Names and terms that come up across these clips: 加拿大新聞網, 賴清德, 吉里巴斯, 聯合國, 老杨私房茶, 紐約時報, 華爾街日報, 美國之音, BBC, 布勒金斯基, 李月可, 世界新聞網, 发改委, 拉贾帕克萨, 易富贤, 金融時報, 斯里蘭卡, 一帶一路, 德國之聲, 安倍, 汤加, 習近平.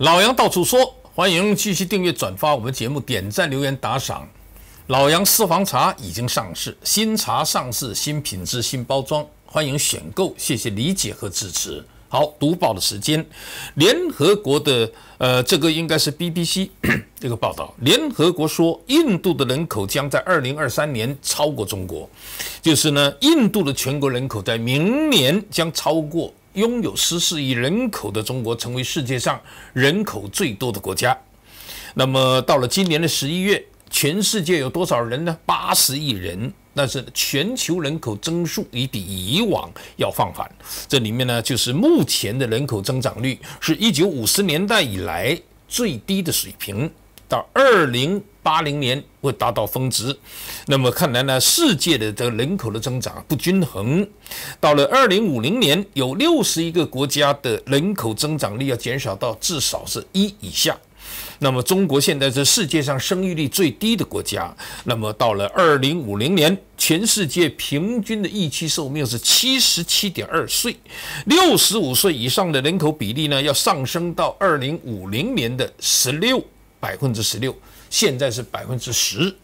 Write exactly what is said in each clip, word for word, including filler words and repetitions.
老杨到处说，欢迎继续订阅、转发我们节目，点赞、留言、打赏。老杨私房茶已经上市，新茶上市，新品质、新包装，欢迎选购，谢谢理解和支持。好，读报的时间，联合国的呃，这个应该是 B B C 这个报道，联合国说，印度的人口将在二零二三年超过中国，就是呢，印度的全国人口在明年将超过拥有十四亿人口的中国，成为世界上人口最多的国家。那么到了今年的十一月。 全世界有多少人呢？八十亿人，但是全球人口增速已比以往要放缓。这里面呢，就是目前的人口增长率是一九五零年代以来最低的水平，到二零八零年会达到峰值。那么看来呢，世界的这个人口的增长不均衡。到了二零五零年，有六十一个国家的人口增长率要减少到至少是一以下。 那么中国现在是世界上生育率最低的国家。那么到了二零五零年，全世界平均的预期寿命是 七十七点二岁， 六十五岁以上的人口比例呢，要上升到二零五零年的百分之十六，现在是 百分之十。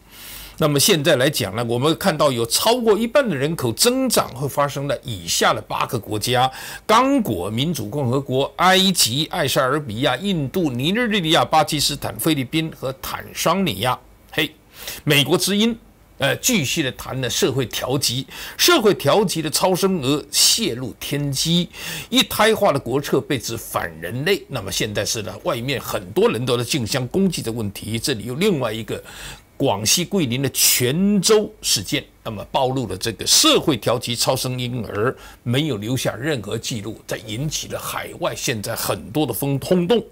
那么现在来讲呢，我们看到有超过一半的人口增长会发生在以下的八个国家：刚果民主共和国、埃及、埃塞俄比亚、印度、尼日利亚、巴基斯坦、菲律宾和坦桑尼亚。嘿，美国之音，呃，继续的谈了社会调级，社会调级的超生儿泄露天机，一胎化的国策被指反人类。那么现在是呢，外面很多人都在竞相攻击的问题，这里有另外一个。 广西桂林的泉州事件，那么暴露了这个社会调级超生婴儿没有留下任何记录，在引起了海外现在很多的风轰动，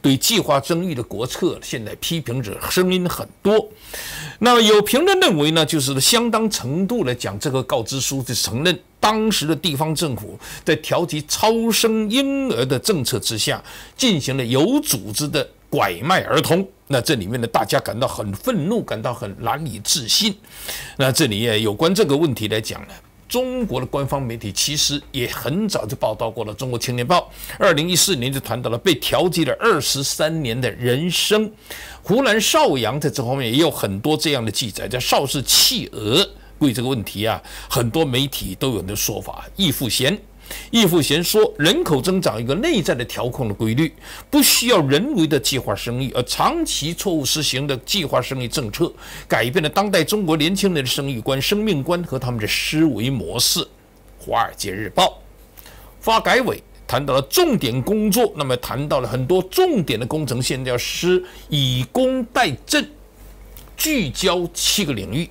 对计划生育的国策现在批评者声音很多。那有评论认为呢，就是相当程度来讲，这个告知书就承认当时的地方政府在调级超生婴儿的政策之下，进行了有组织的拐卖儿童。 那这里面呢，大家感到很愤怒，感到很难以置信。那这里也有关这个问题来讲呢，中国的官方媒体其实也很早就报道过了。中国青年报二零一四年就谈到了被调剂了二十三年的人生。湖南邵阳在这方面也有很多这样的记载，叫邵氏弃儿。对这个问题啊，很多媒体都有的说法。易富贤。 易富贤说，人口增长有一个内在的调控的规律，不需要人为的计划生育，而长期错误实行的计划生育政策，改变了当代中国年轻人的生育观、生命观和他们的思维模式。《华尔街日报》发改委谈到了重点工作，那么谈到了很多重点的工程，现在要施以工代政，聚焦七个领域。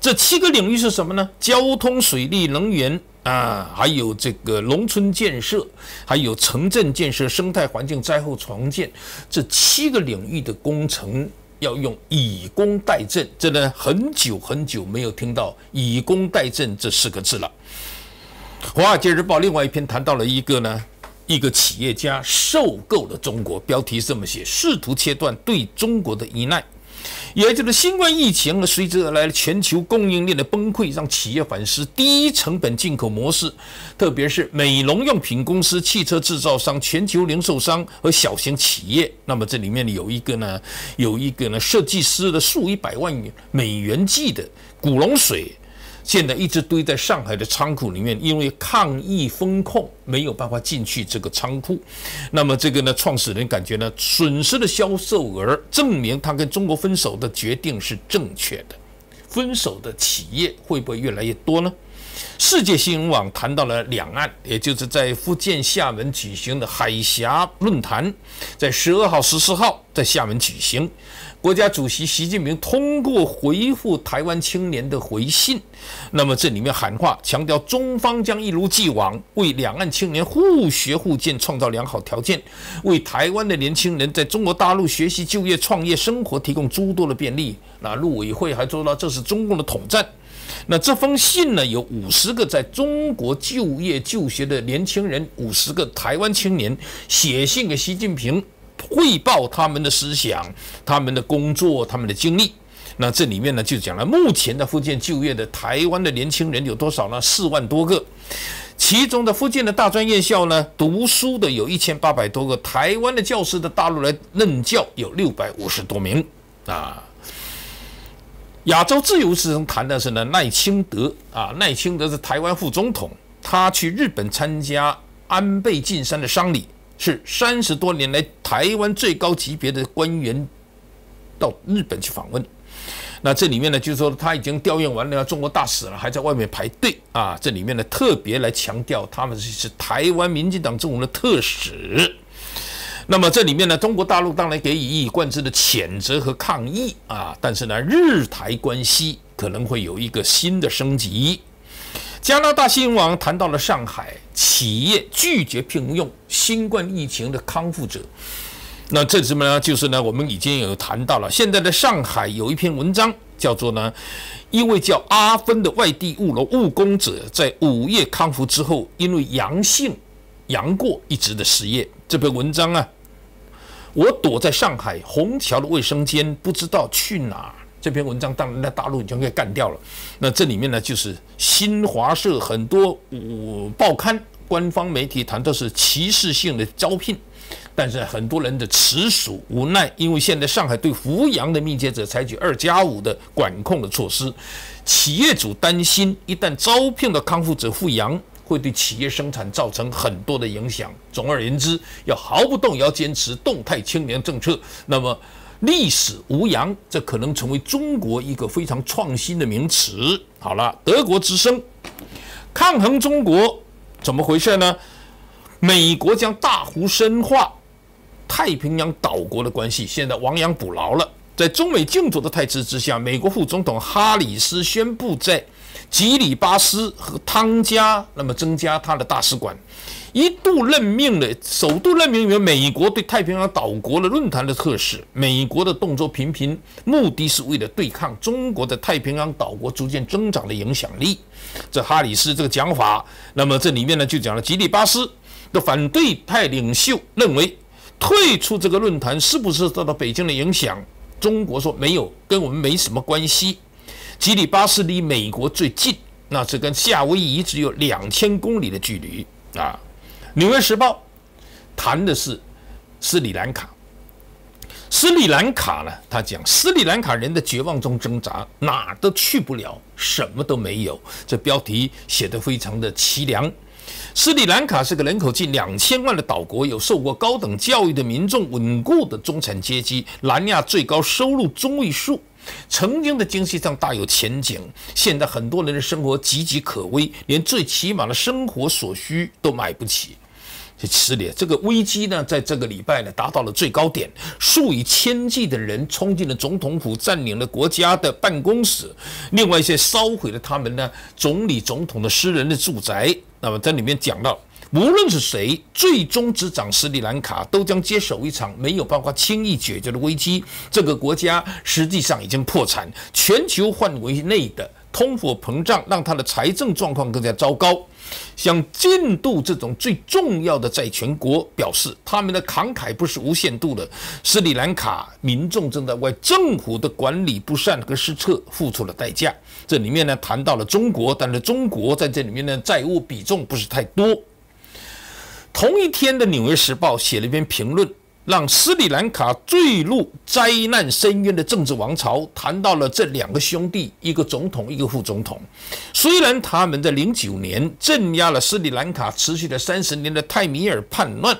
这七个领域是什么呢？交通、水利、能源。 啊，还有这个农村建设，还有城镇建设、生态环境、灾后重建，这七个领域的工程要用以工代政，这呢很久很久没有听到以工代政这四个字了。《华尔街日报》另外一篇谈到了一个呢，一个企业家收购了中国，标题这么写：试图切断对中国的依赖。 也就是新冠疫情和随之而来的全球供应链的崩溃，让企业反思低成本进口模式，特别是美容用品公司、汽车制造商、全球零售商和小型企业。那么这里面有一个呢，有一个呢，设计师的数以百万美元计的古龙水，现在一直堆在上海的仓库里面，因为抗疫封控没有办法进去这个仓库。那么这个呢，创始人感觉呢，损失的销售额证明他跟中国分手的决定是正确的。分手的企业会不会越来越多呢？世界新闻网谈到了两岸，也就是在福建厦门举行的海峡论坛，在十二号、十四号在厦门举行。 国家主席习近平通过回复台湾青年的回信，那么这里面喊话强调，中方将一如既往为两岸青年互学互鉴创造良好条件，为台湾的年轻人在中国大陆学习、就业、创业、生活提供诸多的便利。那陆委会还说到，这是中共的统战。那这封信呢，有五十个在中国就业就学的年轻人，五十个台湾青年写信给习近平。 汇报他们的思想、他们的工作、他们的经历。那这里面呢，就讲了目前的福建就业的台湾的年轻人有多少呢？四万多个。其中的福建的大专院校呢，读书的有 一千八百 多个，台湾的教师的大陆来任教有六百五十多名啊。亚洲自由之声谈的是呢赖清德啊，赖清德是台湾副总统，他去日本参加安倍晋三的丧礼，是三十多年来台湾最高级别的官员到日本去访问。那这里面呢，就是说他已经调研完了中国大使了，还在外面排队啊。这里面呢，特别来强调他们是台湾民进党政府的特使。 那么这里面呢，中国大陆当然给予一以贯之的谴责和抗议啊，但是呢，日台关系可能会有一个新的升级。加拿大新闻网谈到了上海企业拒绝聘用新冠疫情的康复者，那这什么呢？就是呢，我们已经有谈到了，现在的上海有一篇文章叫做呢，一位叫阿芬的外地务农务工者在五月康复之后，因为阳性阳过一直的失业。这篇文章啊。 我躲在上海虹桥的卫生间，不知道去哪。这篇文章当然在大陆已经被干掉了。那这里面呢，就是新华社很多报刊、官方媒体谈都是歧视性的招聘，但是很多人的耻辱无奈，因为现在上海对扶阳的密切者采取二加五的管控的措施，企业主担心一旦招聘的康复者复阳。 会对企业生产造成很多的影响。总而言之，要毫不动摇坚持动态清零政策。那么，历史无恙，这可能成为中国一个非常创新的名词。好了，德国之声，抗衡中国怎么回事呢？美国将大幅深化太平洋岛国的关系，现在亡羊补牢了。在中美竞逐的态势之下，美国副总统哈里斯宣布在 吉里巴斯和汤加，那么增加他的大使馆，一度任命了首度任命为美国对太平洋岛国的论坛的特使。美国的动作频频，目的是为了对抗中国的太平洋岛国逐渐增长的影响力。这哈里斯这个讲法，那么这里面呢就讲了吉里巴斯的反对派领袖认为，退出这个论坛是不是受到北京的影响？中国说没有，跟我们没什么关系。 吉里巴斯离美国最近，那这跟夏威夷只有两千公里的距离啊。《纽约时报》谈的是斯里兰卡，斯里兰卡呢，他讲斯里兰卡人的绝望中挣扎，哪都去不了，什么都没有。这标题写得非常的凄凉。斯里兰卡是个人口近两千万的岛国，有受过高等教育的民众，稳固的中产阶级，南亚最高收入中位数。 曾经的经济上大有前景，现在很多人的生活岌岌可危，连最起码的生活所需都买不起。这失联，这个危机呢，在这个礼拜呢达到了最高点，数以千计的人冲进了总统府，占领了国家的办公室，另外一些烧毁了他们呢总理、总统的私人的住宅。那么在里面讲到，无论是谁最终执掌斯里兰卡，都将接手一场没有办法轻易解决的危机。这个国家实际上已经破产，全球范围内的通货膨胀让它的财政状况更加糟糕。像印度这种最重要的债权国表示，他们的慷慨不是无限度的。斯里兰卡民众正在为政府的管理不善和失策付出了代价。这里面呢谈到了中国，但是中国在这里面的债务比重不是太多。 同一天的《纽约时报》写了一篇评论，让斯里兰卡坠入灾难深渊的政治王朝，谈到了这两个兄弟，一个总统，一个副总统。虽然他们在零九年镇压了斯里兰卡持续了三十年的泰米尔叛乱，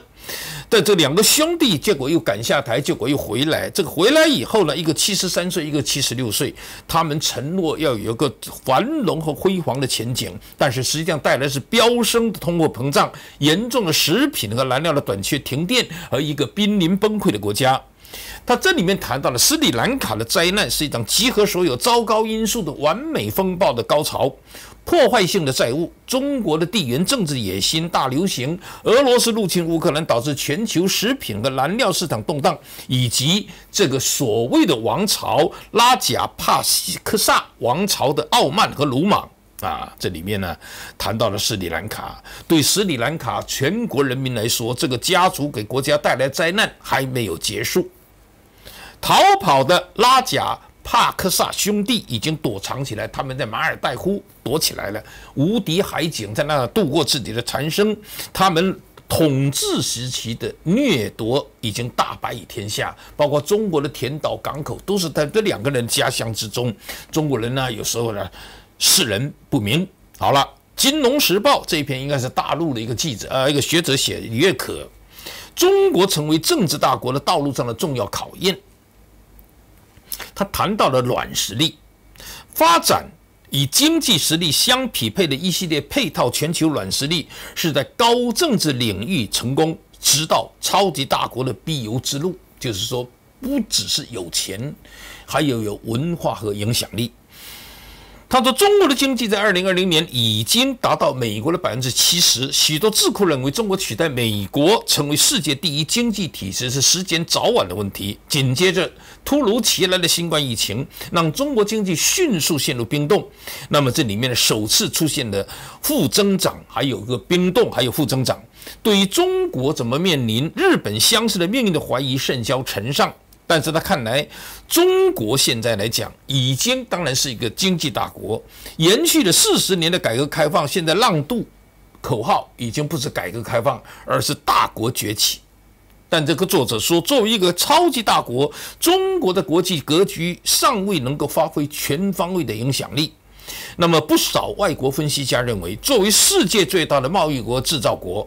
但这两个兄弟结果又赶下台，结果又回来。这个回来以后呢，一个七十三岁，一个七十六岁，他们承诺要有一个繁荣和辉煌的前景，但是实际上带来是飙升的通货膨胀、严重的食品和燃料的短缺、停电和一个濒临崩溃的国家。他这里面谈到了斯里兰卡的灾难是一场集合所有糟糕因素的完美风暴的高潮。 破坏性的债务、中国的地缘政治野心大流行、俄罗斯入侵乌克兰导致全球食品和燃料市场动荡，以及这个所谓的王朝拉贾帕西克萨王朝的傲慢和鲁莽啊，这里面呢谈到了斯里兰卡。对斯里兰卡全国人民来说，这个家族给国家带来灾难还没有结束。逃跑的拉贾帕克萨兄弟已经躲藏起来，他们在马尔代夫躲起来了。无敌海警在那度过自己的残生，他们统治时期的掠夺已经大白于天下，包括中国的田岛港口都是在这两个人家乡之中。中国人呢，有时候呢，世人不明。好了，《金融时报》这一篇应该是大陆的一个记者呃一个学者写，李月可。中国成为政治大国的道路上的重要考验。 他谈到了软实力发展，与经济实力相匹配的一系列配套全球软实力，是在高政治领域成功指导超级大国的必由之路。就是说，不只是有钱，还有有文化和影响力。他说，中国的经济在二零二零年已经达到美国的 百分之七十，许多智库认为，中国取代美国成为世界第一经济体时是时间早晚的问题。紧接着，突如其来的新冠疫情让中国经济迅速陷入冰冻。那么，这里面的首次出现的负增长，还有个冰冻，还有负增长，对于中国怎么面临日本相似的命运的怀疑甚嚣尘上。 但是他看来，中国现在来讲，已经当然是一个经济大国，延续了四十年的改革开放，现在浪渡口号已经不是改革开放，而是大国崛起。但这个作者说，作为一个超级大国，中国的国际格局尚未能够发挥全方位的影响力。那么，不少外国分析家认为，作为世界最大的贸易国、制造国，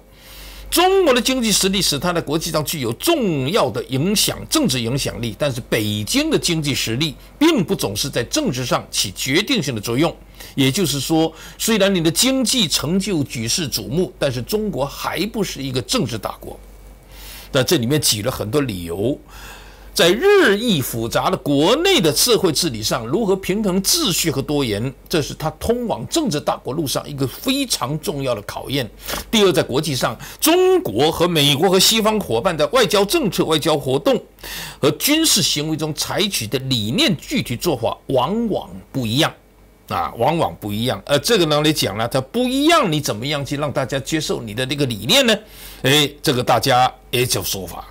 中国的经济实力使它在国际上具有重要的影响政治影响力，但是北京的经济实力并不总是在政治上起决定性的作用。也就是说，虽然你的经济成就举世瞩目，但是中国还不是一个政治大国。那这里面举了很多理由，在日益复杂的国内的社会治理上，如何平衡秩序和多元，这是它通往政治大国路上一个非常重要的考验。 第二，在国际上，中国和美国和西方伙伴在外交政策、外交活动和军事行为中采取的理念、具体做法往往不一样，啊，往往不一样。呃，这个呢来讲呢，它不一样，你怎么样去让大家接受你的这个理念呢？哎，这个大家也有说法，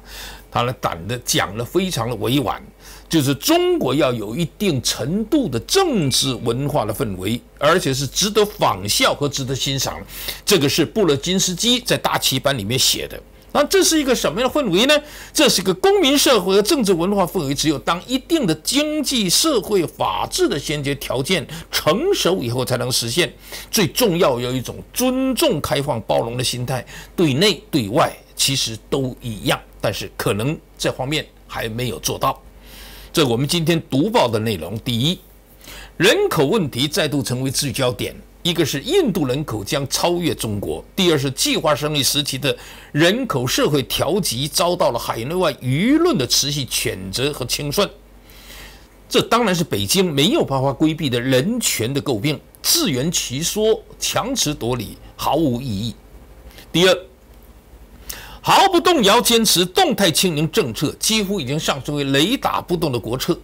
他呢讲的讲的非常的委婉。 就是中国要有一定程度的政治文化的氛围，而且是值得仿效和值得欣赏。这个是布勒金斯基在《大棋盘》里面写的。那这是一个什么样的氛围呢？这是一个公民社会和政治文化氛围，只有当一定的经济社会法治的先决条件成熟以后，才能实现。最重要有一种尊重、开放、包容的心态，对内对外其实都一样，但是可能这方面还没有做到。 这我们今天读报的内容。第一，人口问题再度成为聚焦点。一个是印度人口将超越中国，第二是计划生育时期的人口社会调集遭到了海内外舆论的持续谴责和清算。这当然是北京没有办法规避的人权的诟病，自圆其说、强词夺理，毫无意义。第二， 毫不动摇坚持动态清零政策，几乎已经上升为雷打不动的国策。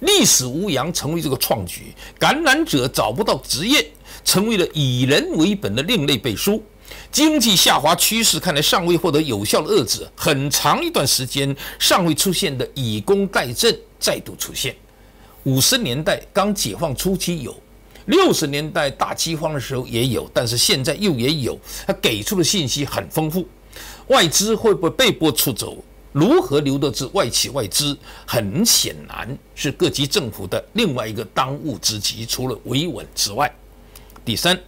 历史无恙成为这个创举，感染者找不到职业，成为了以人为本的另类背书。经济下滑趋势看来尚未获得有效的遏制，很长一段时间尚未出现的以工代政再度出现。五十年代刚解放初期有。 六十年代大饥荒的时候也有，但是现在又也有。他给出的信息很丰富，外资会不会被迫出走？如何留得住外企外资？很显然是各级政府的另外一个当务之急，除了维稳之外。第三，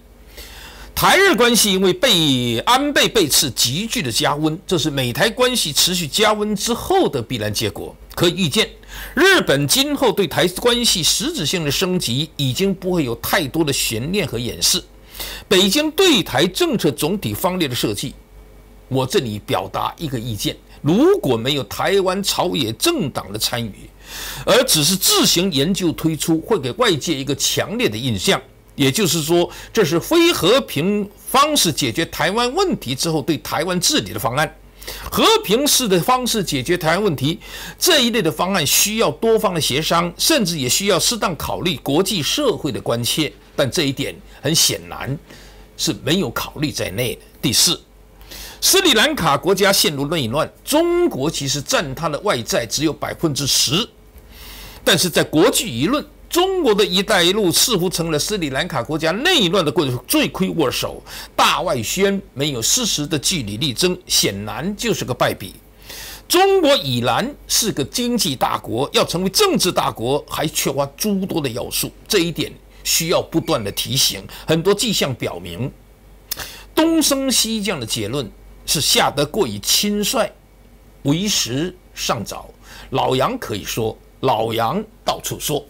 台日关系因为被安倍被刺急剧的加温，这是美台关系持续加温之后的必然结果。可以预见， 日本今后对台关系实质性的升级，已经不会有太多的悬念和掩饰。北京对台政策总体方略的设计，我这里表达一个意见：如果没有台湾朝野政党的参与，而只是自行研究推出，会给外界一个强烈的印象。 也就是说，这是非和平方式解决台湾问题之后对台湾治理的方案。 和平式的方式解决台湾问题这一类的方案，需要多方的协商，甚至也需要适当考虑国际社会的关切。但这一点很显然是没有考虑在内的。第四，斯里兰卡国家陷入内乱，中国其实占它的外债只有 百分之十。但是在国际舆论，中国的一带一路似乎成了斯里兰卡国家内乱的过程罪魁祸首，大外宣没有事实的据理力争，显然就是个败笔。中国已然是个经济大国，要成为政治大国，还缺乏诸多的要素，这一点需要不断的提醒。很多迹象表明，东升西降的结论是下得过于轻率，为时尚早。老杨可以说，老杨到处说。